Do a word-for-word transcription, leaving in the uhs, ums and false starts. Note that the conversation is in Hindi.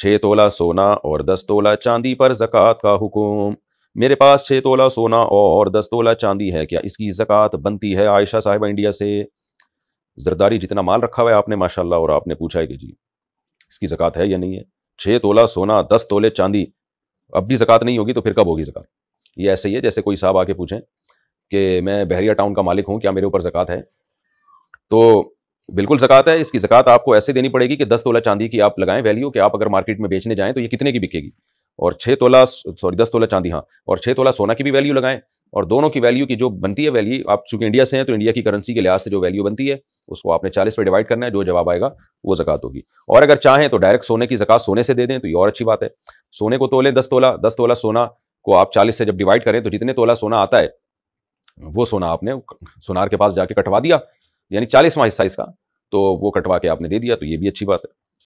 छः तोला सोना और दस तोला चांदी पर ज़कात का हुक्म। मेरे पास छः तोला सोना और दस तोला चांदी है, क्या इसकी ज़कात बनती है? आयशा साहिबा इंडिया से। जरदारी, जितना माल रखा हुआ है आपने माशाल्लाह, और आपने पूछा है कि जी इसकी ज़कात है या नहीं है। छः तोला सोना, दस तोले चांदी, अब भी ज़कात नहीं होगी तो फिर कब होगी ज़कात? ये ऐसे ही है जैसे कोई साहब आके पूछें कि मैं बहरिया टाउन का मालिक हूँ, क्या मेरे ऊपर ज़कात है? तो बिल्कुल ज़कात है। इसकी ज़कात आपको ऐसे देनी पड़ेगी कि दस तोला चांदी की आप लगाएं वैल्यू, कि आप अगर मार्केट में बेचने जाएं तो ये कितने की बिकेगी, और छः तोला सॉरी दस तोला चांदी, हाँ, और छः तोला सोना की भी वैल्यू लगाएं, और दोनों की वैल्यू की जो बनती है वैल्यू, आप चूँकि इंडिया से हैं तो इंडिया की करेंसी के लिहाज से जो वैल्यू बनती है उसको आपने चालीस पर डिवाइड करना है, जो जवाब आएगा वो ज़कात होगी। और अगर चाहें तो डायरेक्ट सोने की ज़कात सोने से दे दें तो ये और अच्छी बात है। सोने को तोलें दस तोला, दस तोला सोना को आप चालीस से जब डिवाइड करें तो जितने तोला सोना आता है वो सोना आपने सोनार के पास जाके कटवा दिया, यानी चालीसवां हिस्सा इसका, तो वो कटवा के आपने दे दिया, तो ये भी अच्छी बात है।